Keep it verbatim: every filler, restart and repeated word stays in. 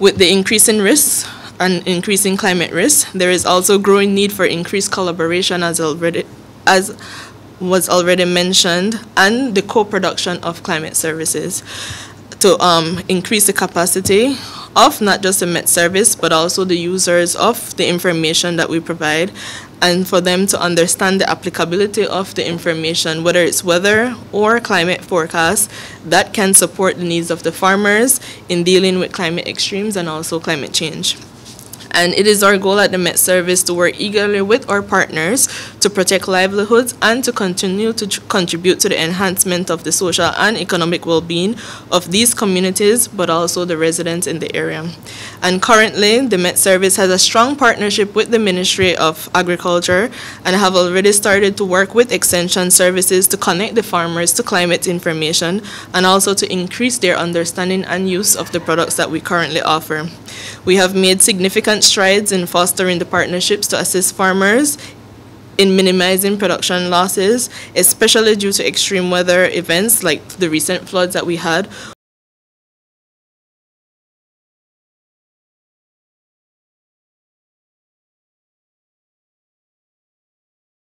With the increase in risks and increasing climate risks, there is also growing need for increased collaboration, as already as was already mentioned, and the co-production of climate services to um, increase the capacity of not just the Met Service, but also the users of the information that we provide, and for them to understand the applicability of the information, whether it's weather or climate forecasts, that can support the needs of the farmers in dealing with climate extremes and also climate change. And it is our goal at the Met Service to work eagerly with our partners to protect livelihoods and to continue to contribute to the enhancement of the social and economic well-being of these communities, but also the residents in the area. And currently, the Met Service has a strong partnership with the Ministry of Agriculture and have already started to work with extension services to connect the farmers to climate information and also to increase their understanding and use of the products that we currently offer. We have made significant strides in fostering the partnerships to assist farmers in minimizing production losses, especially due to extreme weather events like the recent floods that we had.